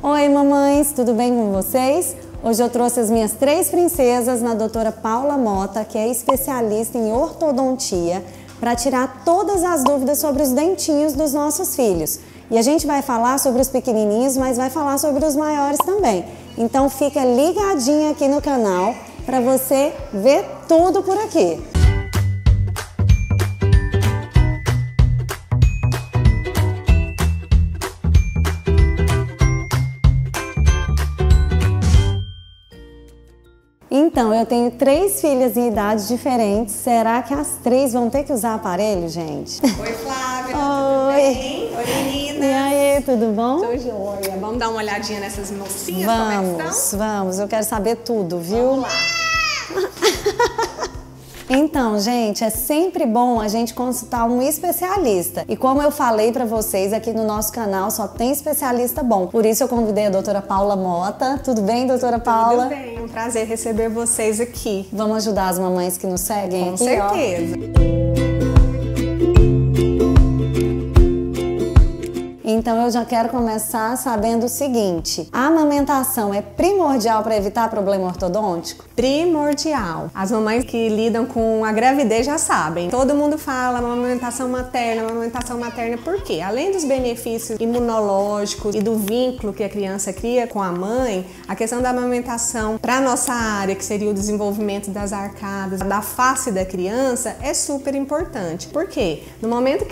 Oi mamães, tudo bem com vocês? Hoje eu trouxe as minhas três princesas na Dra. Paula Mota, que é especialista em ortodontia, para tirar todas as dúvidas sobre os dentinhos dos nossos filhos. E a gente vai falar sobre os pequenininhos, mas vai falar sobre os maiores também. Então fica ligadinha aqui no canal para você ver tudo por aqui. Então, eu tenho três filhas em idades diferentes. Será que as três vão ter que usar aparelho, gente? Oi, Flávia. Oi. Tudo bem? Oi, meninas. E aí, tudo bom? Tô joia. Vamos dar uma olhadinha nessas mocinhas? Vamos. Eu quero saber tudo, viu? Vamos lá. Então, gente, é sempre bom a gente consultar um especialista. E como eu falei pra vocês, aqui no nosso canal só tem especialista bom. Por isso eu convidei a Dra. Paula Mota. Tudo bem, Dra. Paula? Tudo bem, é um prazer receber vocês aqui. Vamos ajudar as mamães que nos seguem? Com certeza. Então eu já quero começar sabendo o seguinte: a amamentação é primordial para evitar problema ortodôntico? Primordial. As mamães que lidam com a gravidez já sabem. Todo mundo fala amamentação materna, por quê? Além dos benefícios imunológicos e do vínculo que a criança cria com a mãe, a questão da amamentação para nossa área, que seria o desenvolvimento das arcadas, da face da criança, é super importante. Por quê? No momento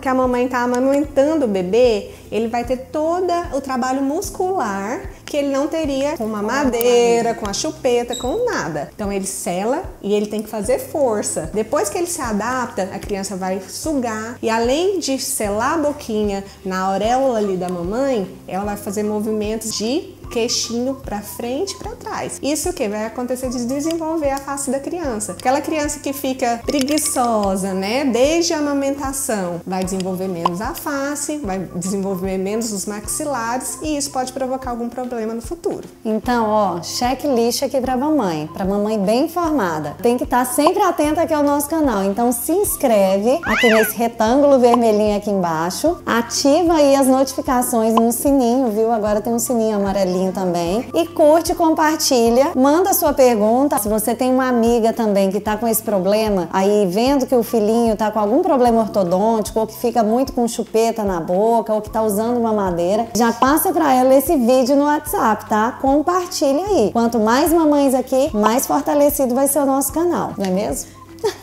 que a mamãe está amamentando o bebê, ele vai ter todo o trabalho muscular que ele não teria com uma madeira, com a chupeta, com nada. Então ele sela e ele tem que fazer força. Depois que ele se adapta, a criança vai sugar e, além de selar a boquinha na auréola ali da mamãe, ela vai fazer movimentos de queixinho pra frente e pra trás. Isso que vai acontecer de desenvolver a face da criança. Aquela criança que fica preguiçosa, né, desde a amamentação, vai desenvolver menos a face, vai desenvolver menos os maxilares, e isso pode provocar algum problema no futuro. Então, ó, checklist aqui pra mamãe bem informada. Tem que estar sempre atenta aqui ao nosso canal. Então se inscreve aqui nesse retângulo vermelhinho aqui embaixo, ativa aí as notificações no sininho, viu? Agora tem um sininho amarelinho também. E curte, compartilha, manda sua pergunta. Se você tem uma amiga também que tá com esse problema, aí vendo que o filhinho tá com algum problema ortodôntico, ou que fica muito com chupeta na boca, ou que tá usando uma madeira, já passa pra ela esse vídeo no WhatsApp, tá? Compartilha aí. Quanto mais mamães aqui, mais fortalecido vai ser o nosso canal, não é mesmo?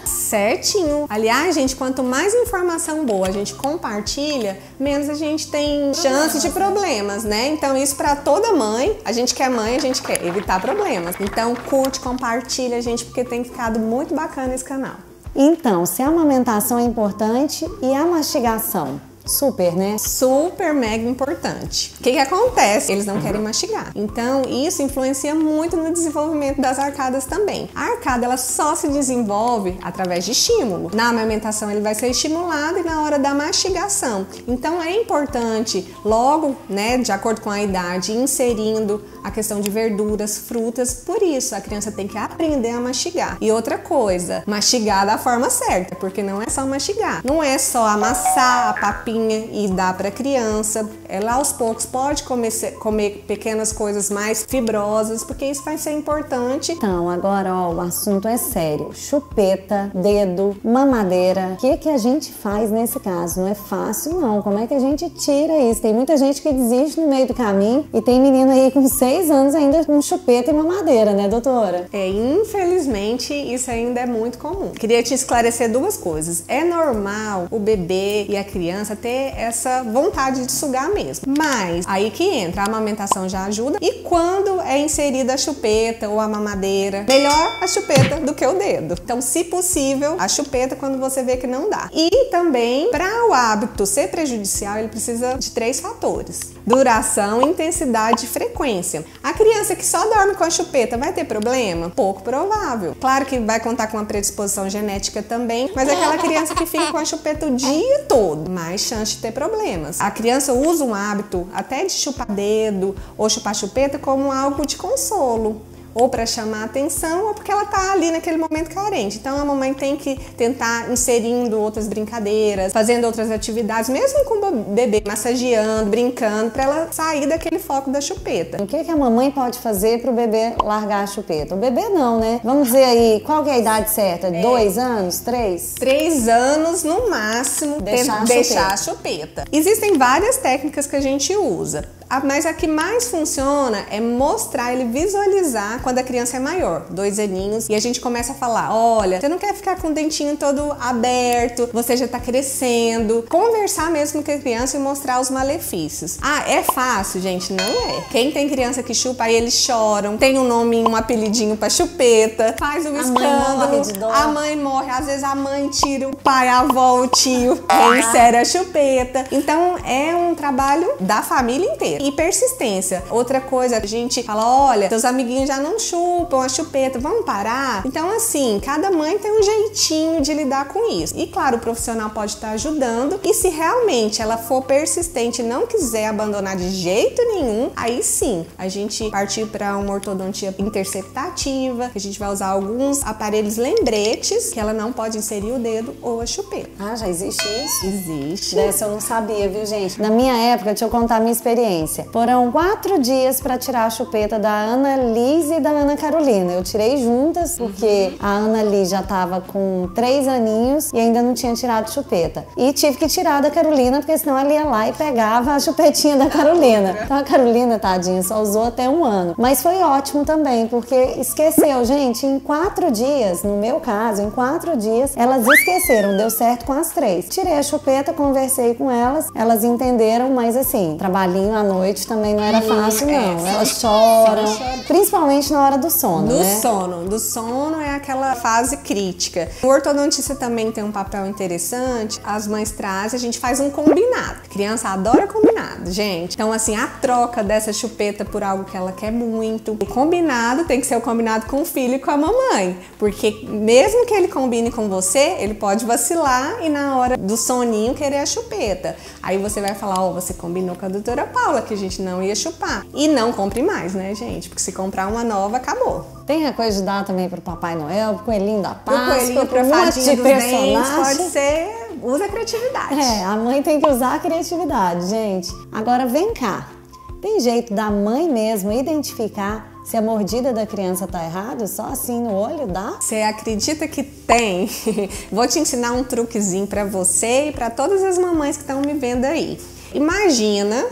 Certinho. Aliás, gente, quanto mais informação boa a gente compartilha, menos a gente tem chance de problemas, né? Então isso pra toda mãe. A gente que é mãe, a gente quer evitar problemas. Então curte, compartilha, gente, porque tem ficado muito bacana esse canal. Então, se a amamentação é importante, e a mastigação? Super, né? Super mega importante. O que que acontece? Eles não querem mastigar. Então isso influencia muito no desenvolvimento das arcadas também. A arcada, ela só se desenvolve através de estímulo. Na amamentação ele vai ser estimulado, e na hora da mastigação. Então é importante logo, né, de acordo com a idade, inserindo a questão de verduras, frutas. Por isso a criança tem que aprender a mastigar. E outra coisa, mastigar da forma certa, porque não é só mastigar, não é só amassar a papinha e dá para criança. Ela aos poucos pode comer pequenas coisas mais fibrosas, porque isso vai ser importante. Então agora, ó, o assunto é sério: chupeta, dedo, mamadeira. O que que a gente faz nesse caso? Não é fácil não. Como é que a gente tira isso? Tem muita gente que desiste no meio do caminho, e tem menino aí com 6 anos ainda com chupeta e mamadeira, né, doutora? É, infelizmente isso ainda é muito comum. Queria te esclarecer duas coisas. É normal o bebê e a criança ter essa vontade de sugar mesmo, mas aí que entra a amamentação, já ajuda. E quando é inserida a chupeta ou a mamadeira, melhor a chupeta do que o dedo. Então, se possível, a chupeta quando você vê que não dá. E também, para o hábito ser prejudicial, ele precisa de 3 fatores: duração, intensidade e frequência. A criança que só dorme com a chupeta vai ter problema? Pouco provável. Claro que vai contar com uma predisposição genética também, mas é aquela criança que fica com a chupeta o dia todo, mais chance de ter problemas. A criança usa um hábito até de chupar dedo ou chupar chupeta como algo de consolo. ou para chamar atenção, ou porque ela está ali naquele momento carente. Então a mamãe tem que tentar inserindo outras brincadeiras, fazendo outras atividades, mesmo com o bebê, massageando, brincando, para ela sair daquele foco da chupeta. O que a mamãe pode fazer para o bebê largar a chupeta? O bebê não, né? Vamos dizer aí, qual que é a idade certa? 2 anos? 3? 3 anos no máximo, deixar a chupeta. Existem várias técnicas que a gente usa. Mas a que mais funciona é mostrar, ele visualizar quando a criança é maior, 2 aninhos, e a gente começa a falar, olha, você não quer ficar com o dentinho todo aberto, você já tá crescendo. Conversar mesmo com a criança e mostrar os malefícios. Ah, é fácil, gente? Não é. Quem tem criança que chupa, aí eles choram, tem um nome, um apelidinho pra chupeta, faz um escândalo, a mãe morre, às vezes a mãe tira o pai, a avó, o tio, insere a chupeta. Então é um trabalho da família inteira. E persistência. Outra coisa, a gente fala, olha, seus amiguinhos já não chupam a chupeta, vamos parar? Então assim, cada mãe tem um jeitinho de lidar com isso. E claro, o profissional pode estar ajudando, e se realmente ela for persistente e não quiser abandonar de jeito nenhum, aí sim, a gente partir para uma ortodontia interceptativa, que a gente vai usar alguns aparelhos lembretes, que ela não pode inserir o dedo ou a chupeta. Ah, já existe isso? Existe. Dessa eu não sabia, viu, gente? Na minha época, deixa eu contar a minha experiência. Foram 4 dias para tirar a chupeta da Ana Liz e da Ana Carolina. Eu tirei juntas porque a Ana Liz já tava com 3 aninhos e ainda não tinha tirado chupeta. E tive que tirar da Carolina porque senão ela ia lá e pegava a chupetinha da Carolina. Então a Carolina, tadinha, só usou até 1 ano. Mas foi ótimo também porque esqueceu, gente. Em 4 dias, no meu caso, em 4 dias, elas esqueceram. Deu certo com as 3. Tirei a chupeta, conversei com elas, elas entenderam, mas assim, trabalhinho à noite também não era fácil, não. Elas choram, principalmente na hora do sono, né? Do sono é aquela fase crítica. O ortodontista também tem um papel interessante, as mães trazem, a gente faz um combinado. A criança adora combinado, gente. Então, assim, a troca dessa chupeta por algo que ela quer muito. O combinado tem que ser o combinado com o filho e com a mamãe, porque mesmo que ele combine com você, ele pode vacilar e na hora do soninho querer a chupeta. Aí você vai falar, ó, você combinou com a doutora Paula que a gente não ia chupar. E não compre mais, né, gente? Porque se comprar uma nova, acabou. Tem a coisa de dar também pro Papai Noel, pro coelhinho da Páscoa, pro fadinho dos dentes, pode ser... Usa a criatividade. É, a mãe tem que usar a criatividade, gente. Agora, vem cá. Tem jeito da mãe mesmo identificar se a mordida da criança tá errada, só assim no olho dá? Você acredita que tem? Vou te ensinar um truquezinho pra você e pra todas as mamães que estão me vendo aí. Imagina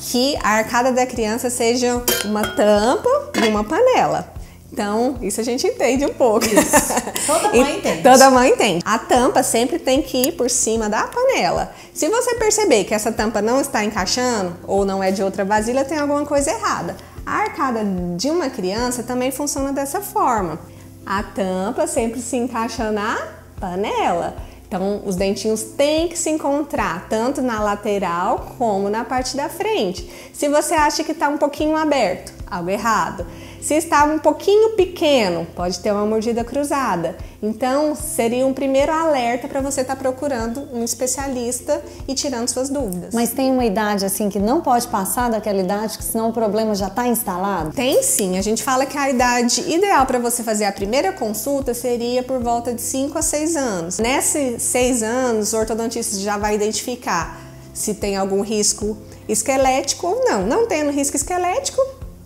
que a arcada da criança seja uma tampa e uma panela. Então, isso a gente entende um pouco. Isso. Toda mãe entende. Toda mãe entende. A tampa sempre tem que ir por cima da panela. Se você perceber que essa tampa não está encaixando ou não é de outra vasilha, tem alguma coisa errada. A arcada de uma criança também funciona dessa forma. A tampa sempre se encaixa na panela. Então, os dentinhos têm que se encontrar, tanto na lateral como na parte da frente. Se você acha que está um pouquinho aberto, algo errado. Se está um pouquinho pequeno, pode ter uma mordida cruzada. Então, seria um primeiro alerta para você estar procurando um especialista e tirando suas dúvidas. Mas tem uma idade, assim, que não pode passar daquela idade, que senão o problema já está instalado? Tem sim. A gente fala que a idade ideal para você fazer a primeira consulta seria por volta de 5 a 6 anos. Nesses 6 anos, o ortodontista já vai identificar se tem algum risco esquelético ou não. Não tendo risco esquelético,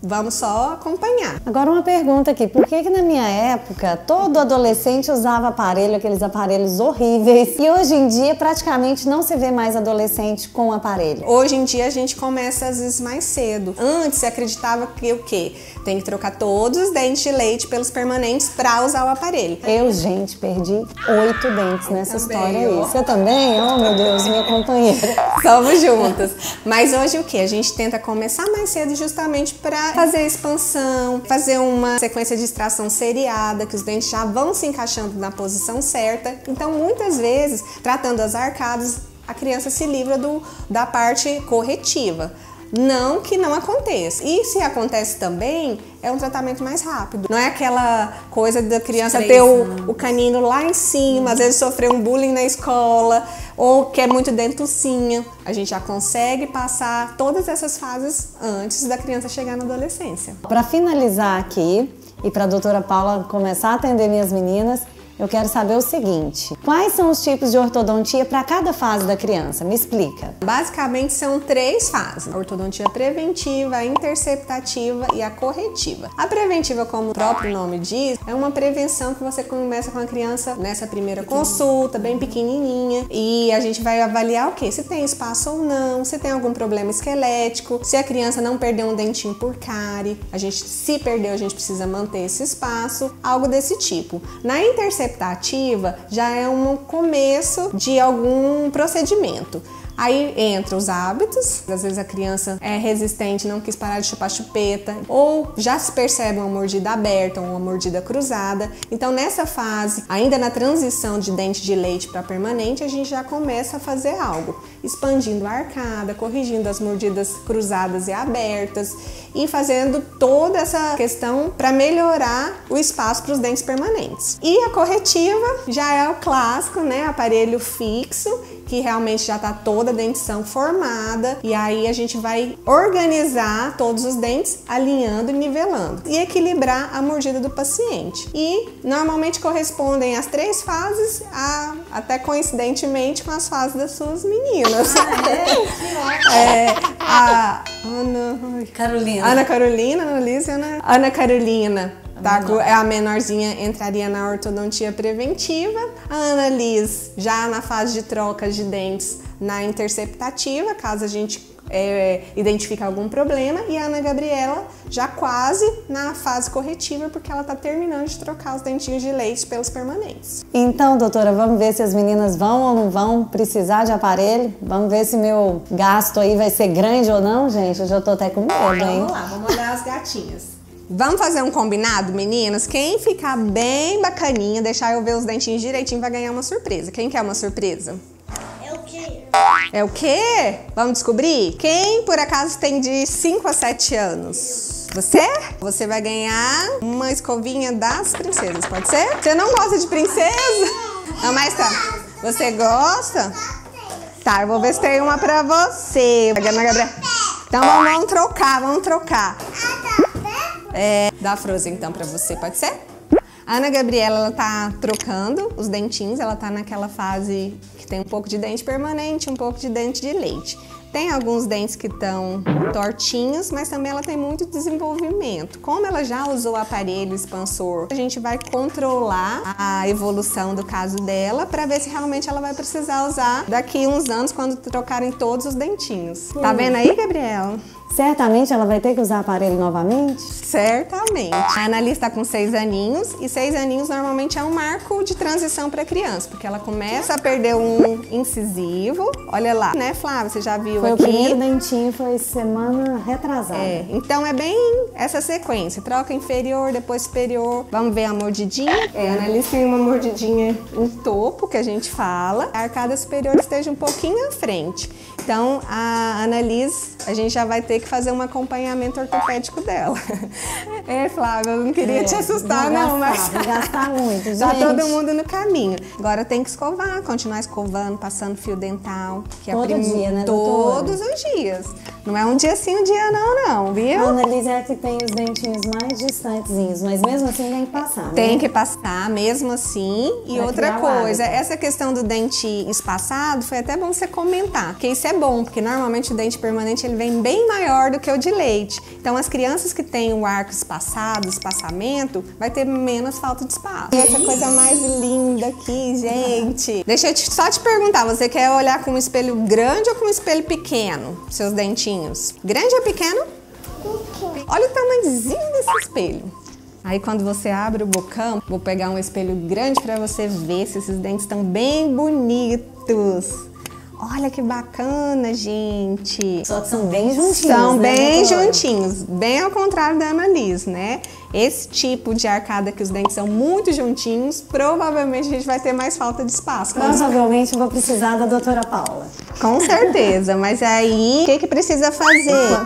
vamos só acompanhar. Agora uma pergunta aqui, por que que na minha época todo adolescente usava aparelho, aqueles aparelhos horríveis, e hoje em dia praticamente não se vê mais adolescente com aparelho? Hoje em dia a gente começa às vezes mais cedo. Antes se acreditava que o quê? Tem que trocar todos os dentes de leite pelos permanentes pra usar o aparelho. Eu, gente, perdi 8 dentes nessa história aí. Você também? Oh, meu Deus, minha companheira. Estamos juntas. Mas hoje o que? A gente tenta começar mais cedo justamente pra fazer a expansão, fazer uma sequência de extração seriada, que os dentes já vão se encaixando na posição certa. Então, muitas vezes, tratando as arcadas, a criança se livra da parte corretiva. Não que não aconteça. E se acontece também, é um tratamento mais rápido. Não é aquela coisa da criança ter o canino lá em cima, às vezes sofrer um bullying na escola. ou quer muito dentucinha. A gente já consegue passar todas essas fases antes da criança chegar na adolescência. Para finalizar aqui e para a doutora Paula começar a atender minhas meninas, eu quero saber o seguinte: quais são os tipos de ortodontia para cada fase da criança? Me explica. Basicamente são três fases: a ortodontia preventiva, a interceptativa e a corretiva. A preventiva, como o próprio nome diz, é uma prevenção que você começa com a criança nessa primeira consulta, bem pequenininha, e a gente vai avaliar o quê? Se tem espaço ou não, se tem algum problema esquelético, se a criança não perdeu um dentinho por cárie, se perdeu, a gente precisa manter esse espaço, algo desse tipo. Na interceptativa já é um começo de algum procedimento. Aí entra os hábitos, às vezes a criança é resistente, não quis parar de chupar chupeta, ou já se percebe uma mordida aberta ou uma mordida cruzada. Então nessa fase, ainda na transição de dente de leite para permanente, a gente já começa a fazer algo, expandindo a arcada, corrigindo as mordidas cruzadas e abertas e fazendo toda essa questão para melhorar o espaço para os dentes permanentes. E a corretiva já é o clássico, né? Aparelho fixo, que realmente já está toda a dentição formada, e aí a gente vai organizar todos os dentes, alinhando e nivelando e equilibrar a mordida do paciente. E normalmente correspondem às três fases, até coincidentemente com as fases das suas meninas. A Ana Carolina é a menorzinha, entraria na ortodontia preventiva. A Ana Liz já na fase de troca de dentes na interceptativa, caso a gente identifica algum problema, e a Ana Gabriela já quase na fase corretiva, porque ela tá terminando de trocar os dentinhos de leite pelos permanentes. Então, doutora, vamos ver se as meninas vão ou não vão precisar de aparelho, vamos ver se meu gasto aí vai ser grande ou não, gente, eu já tô até com medo, hein? Vamos lá, vamos olhar as gatinhas. Vamos fazer um combinado, meninas? Quem ficar bem bacaninha, deixar eu ver os dentinhos direitinho, vai ganhar uma surpresa. Quem quer uma surpresa? É o quê? É o quê? Vamos descobrir? Quem, por acaso, tem de 5 a 7 anos? Você? Você vai ganhar uma escovinha das princesas, pode ser? Você não gosta de princesa? Não, mas tá. Você gosta? Tá, eu vou ver se tem uma pra você. Então vamos trocar. Dá Frozen então pra você, pode ser? A Ana Gabriela, ela tá trocando os dentinhos, ela tá naquela fase que tem um pouco de dente permanente, um pouco de dente de leite. Tem alguns dentes que estão tortinhos, mas também ela tem muito desenvolvimento. Como ela já usou o aparelho expansor, a gente vai controlar a evolução do caso dela para ver se realmente ela vai precisar usar daqui uns anos, quando trocarem todos os dentinhos. Tá vendo aí, Gabriela? Certamente ela vai ter que usar aparelho novamente? Certamente. A Ana Liz está com 6 aninhos, e 6 aninhos normalmente é um marco de transição para criança, porque ela começa a perder um incisivo. Olha lá, né, Flávia? Você já viu aqui? O primeiro dentinho foi semana retrasada. Então é bem essa sequência. Troca inferior, depois superior. Vamos ver a mordidinha. A Ana Liz tem uma mordidinha no topo, que a gente fala. A arcada superior esteja um pouquinho à frente. Então a Ana Liz, a gente já vai ter que fazer um acompanhamento ortopédico dela. Flávia, eu não queria te assustar, não, mas gastar muito, gente. Tá todo mundo no caminho. Agora tem que escovar, continuar escovando, passando fio dental, que é todo dia, né, doutora? Todos os dias. Não é um dia sim, um dia não, viu? A Ana Liz é que tem os dentinhos mais distantezinhos, mas mesmo assim tem que passar, né? Tem que passar, mesmo assim. E outra coisa, essa questão do dente espaçado, foi até bom você comentar, porque isso é bom, porque normalmente o dente permanente, ele vem bem maior do que o de leite. Então as crianças que têm o arco espaçado, espaçamento, vai ter menos falta de espaço. E essa coisa mais linda aqui, gente. Deixa eu só te perguntar, você quer olhar com um espelho grande ou com um espelho pequeno? Seus dentinhos. Grande ou pequeno? Pequeno. Olha o tamanhozinho desse espelho. Aí quando você abre o bocão, vou pegar um espelho grande para você ver se esses dentes estão bem bonitos. Olha que bacana, gente. Só que são bem juntinhos. São bem juntinhos. Bem ao contrário da Ana Liz, né? Esse tipo de arcada que os dentes são muito juntinhos, provavelmente a gente vai ter mais falta de espaço. Provavelmente eu vou precisar da doutora Paula. Com certeza, mas aí o que precisa fazer?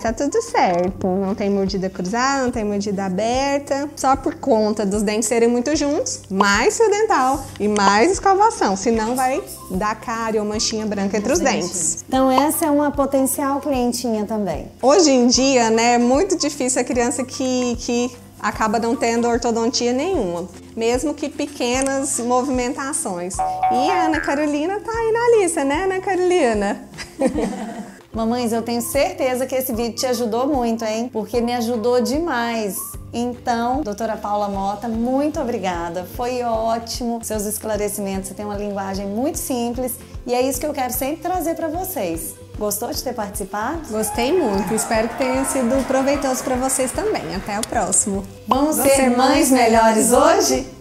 Tá tudo certo, não tem mordida cruzada, não tem mordida aberta, só por conta dos dentes serem muito juntos, mais fio dental e mais escovação, senão vai dar cárie ou manchinha branca entre os dentes. Então essa é uma potencial clientinha também. Hoje em dia, né, é muito difícil a criança que acaba não tendo ortodontia nenhuma, mesmo que pequenas movimentações. E a Ana Carolina tá aí na lista, né, Ana Carolina? Mamães, eu tenho certeza que esse vídeo te ajudou muito, hein? Porque me ajudou demais. Então, doutora Paula Mota, muito obrigada. Foi ótimo seus esclarecimentos. Você tem uma linguagem muito simples e é isso que eu quero sempre trazer para vocês. Gostou de ter participado? Gostei muito. Espero que tenha sido proveitoso para vocês também. Até o próximo. Vamos ser mães melhores hoje?